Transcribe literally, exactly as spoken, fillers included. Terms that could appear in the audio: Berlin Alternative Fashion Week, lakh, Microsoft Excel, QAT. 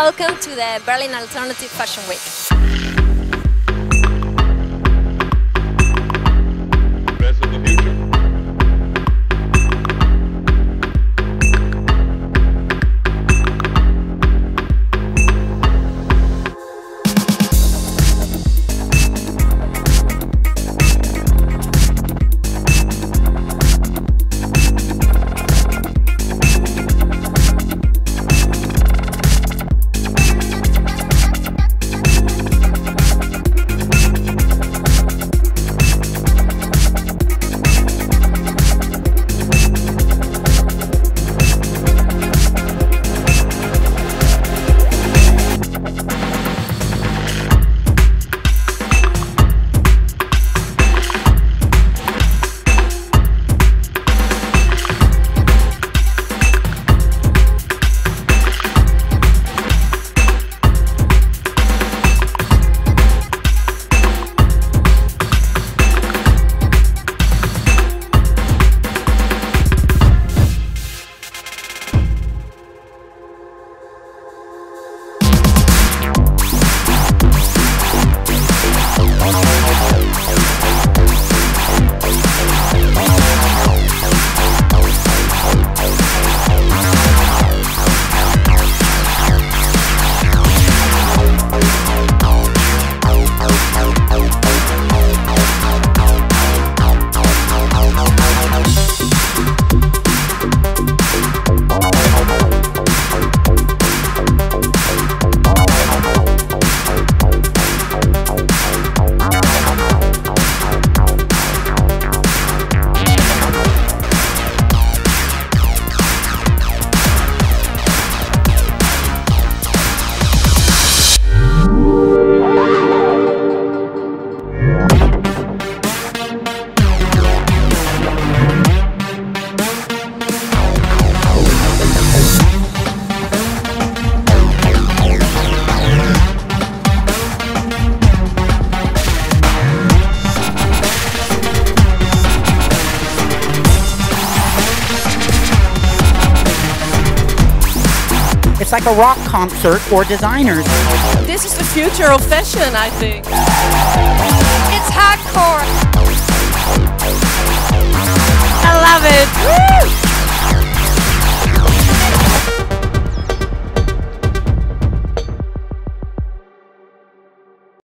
Welcome to the Berlin Alternative Fashion Week. Dress of the It's like a rock concert for designers. This is the future of fashion, I think. It's hardcore. I love it. Woo!